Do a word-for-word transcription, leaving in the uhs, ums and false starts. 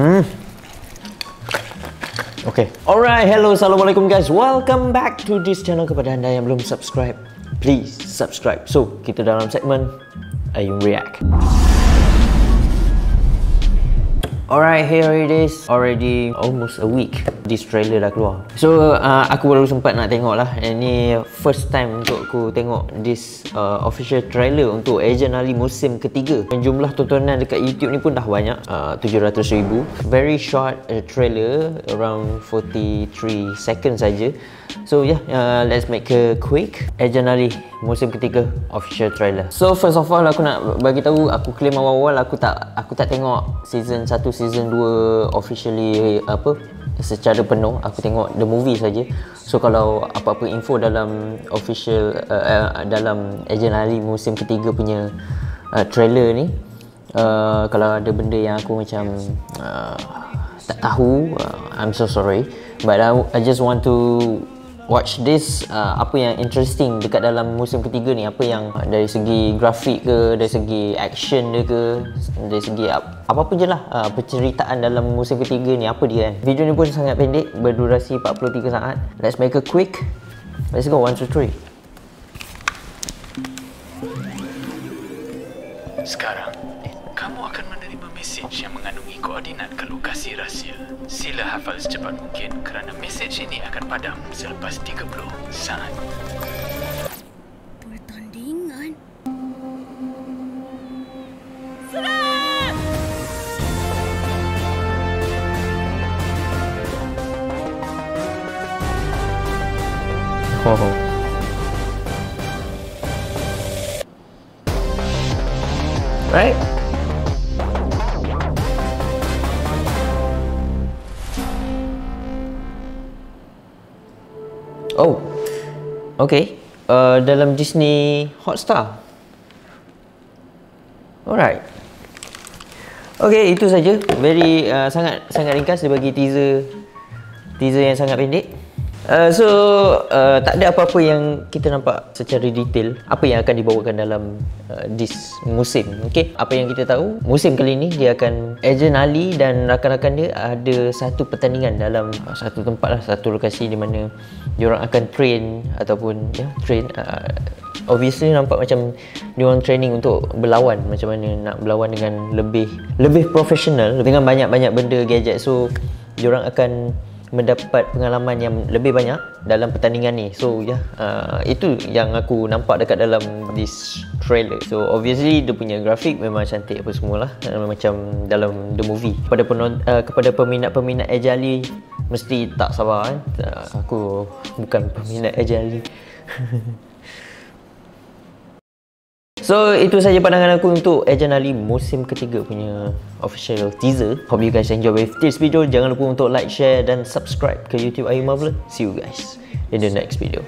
อืมโอเค alright hello assalamualaikum guys welcome back to this channel. Kepada anda yang belum subscribe, please subscribe. So kita dalam segmen Aiyum React. Alright, here it is. Already almost a week this trailer dah keluar. So, uh, aku baru sempat nak tengok lah. Ini first time untuk aku tengok this uh, official trailer untuk Ejen Ali musim ketiga. Jumlah tontonan dekat YouTube ni pun dah banyak, uh, tujuh ratus ribu. Very short uh, trailer, around forty-three seconds saja. So yeah, uh, let's make a quick Ejen Ali musim ketiga official trailer. So first of all, aku nak bagi tahu, aku claim awal-awal aku tak aku tak tengok season satu, season dua officially apa secara penuh. Aku tengok the movie saja. So kalau apa-apa info dalam official uh, uh, dalam Ejen Ali musim ketiga punya uh, trailer ni, uh, kalau ada benda yang aku macam uh, tak tahu, uh, I'm so sorry, but I, I just want to watch this. uh, apa yang interesting dekat dalam musim ketiga ni, apa yang uh, dari segi grafik ke, dari segi action dia ke, dari segi uh, apa-apa je lah uh, penceritaan dalam musim ketiga ni apa dia kan. Video ni pun sangat pendek, berdurasi empat puluh tiga saat. Let's make a quick, let's go. One, two, three. Sekarang kamu akan menerima mesej yang mengandungi koordinat ke lokasi rahsia. Sila hafal secepat mungkin kerana mesej ini akan padam selepas tiga puluh saat. Pertandingan. Serang! Ho-ho. Right? Oh, okay. Uh, dalam Disney Hotstar. Alright. Okay, itu saja. Very uh, sangat sangat ringkas. Dia bagi teaser teaser yang sangat pendek. Uh, so uh, tak ada apa-apa yang kita nampak secara detail apa yang akan dibawakan dalam uh, this musim. Okay, apa yang kita tahu musim kali ni dia akan Ejen Ali dan rakan-rakan dia ada satu pertandingan dalam uh, satu tempat lah, satu lokasi di mana diorang akan train ataupun ya train. Uh, obviously nampak macam diorang training untuk berlawan, macam mana nak berlawan dengan lebih lebih profesional dengan banyak-banyak benda gadget. So diorang akan mendapat pengalaman yang lebih banyak dalam pertandingan ni. So ya, yeah, uh, itu yang aku nampak dekat dalam this trailer. So obviously dia punya grafik memang cantik apa semualah, uh, macam dalam the movie. Kepada penon, uh, kepada peminat-peminat Ejen Ali mesti tak sabar kan. Uh, aku bukan peminat Ejen Ali. So itu saja pandangan aku untuk Ejen Ali musim ketiga punya official teaser. Hope you guys enjoy with this video. Jangan lupa untuk like, share dan subscribe ke YouTube Aiyum Marveler. See you guys in the next video.